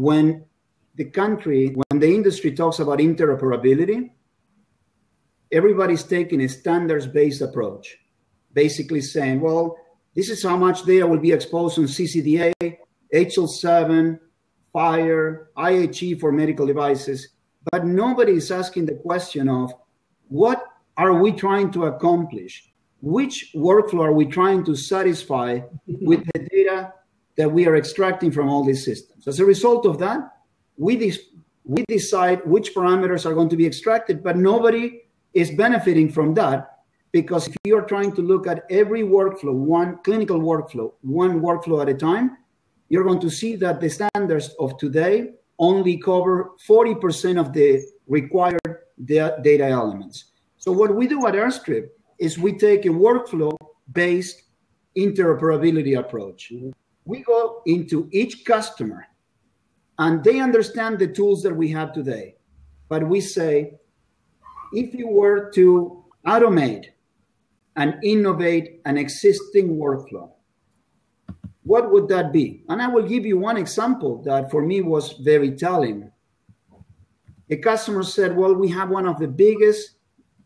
when the industry talks about interoperability, everybody's taking a standards-based approach, basically saying, well, this is how much data will be exposed on CCDA, HL7, FHIR, IHE for medical devices. But nobody is asking the question of what are we trying to accomplish? Which workflow are we trying to satisfy with the data that we are extracting from all these systems? As a result of that, we decide which parameters are going to be extracted, but nobody is benefiting from that, because if you're trying to look at every workflow, one clinical workflow, one workflow at a time, you're going to see that the standards of today only cover 40% of the required data elements. So what we do at Airstrip is we take a workflow-based interoperability approach. We go into each customer, and they understand the tools that we have today. But we say, if you were to automate and innovate an existing workflow, what would that be? And I will give you one example that for me was very telling. A customer said, well, we have one of the biggest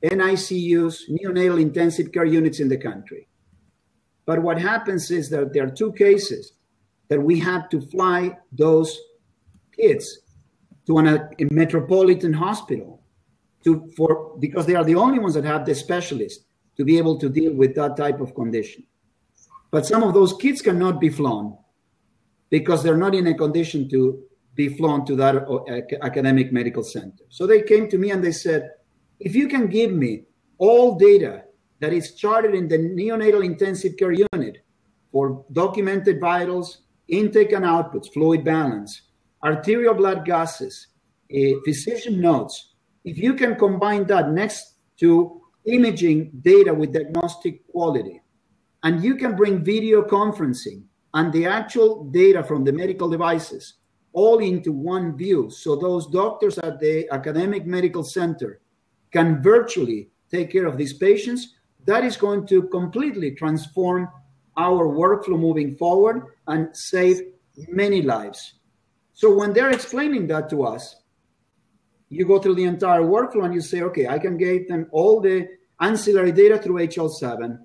NICUs, neonatal intensive care units in the country. But what happens is that there are two cases that we have to fly those kids to a metropolitan hospital because they are the only ones that have the specialists to be able to deal with that type of condition. But some of those kids cannot be flown because they're not in a condition to be flown to that academic medical center. So they came to me and they said, if you can give me all data that is charted in the neonatal intensive care unit for documented vitals, intake and outputs, fluid balance, arterial blood gases, physician notes, if you can combine that next to imaging data with diagnostic quality, and you can bring video conferencing and the actual data from the medical devices all into one view, so those doctors at the academic medical center can virtually take care of these patients, that is going to completely transform our workflow moving forward and save many lives. So when they're explaining that to us, you go through the entire workflow and you say, okay, I can get them all the ancillary data through HL7.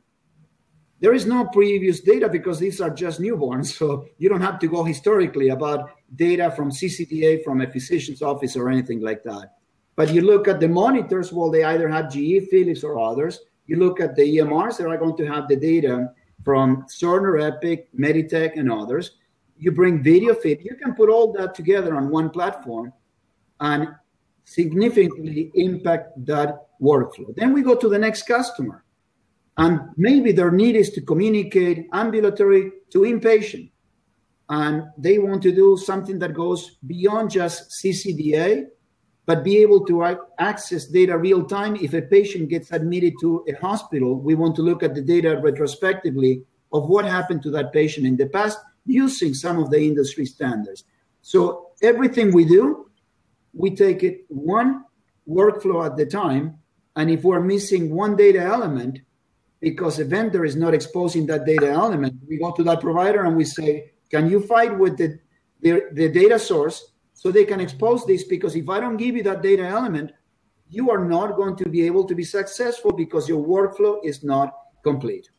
There is no previous data because these are just newborns, so you don't have to go historically about data from CCDA, from a physician's office or anything like that. But you look at the monitors, well, they either have GE, Philips, or others. You look at the EMRs, they are going to have the data from Cerner, Epic, Meditech, and others. You bring video feed. You can put all that together on one platform and significantly impact that workflow. Then we go to the next customer. And maybe their need is to communicate ambulatory to inpatient. And they want to do something that goes beyond just CCDA, but be able to access data real time. If a patient gets admitted to a hospital, we want to look at the data retrospectively of what happened to that patient in the past using some of the industry standards. So everything we do, we take it one workflow at the time. And if we're missing one data element, because a vendor is not exposing that data element, we go to that provider and we say, can you fight with the data source so they can expose this? Because if I don't give you that data element, you are not going to be able to be successful because your workflow is not complete.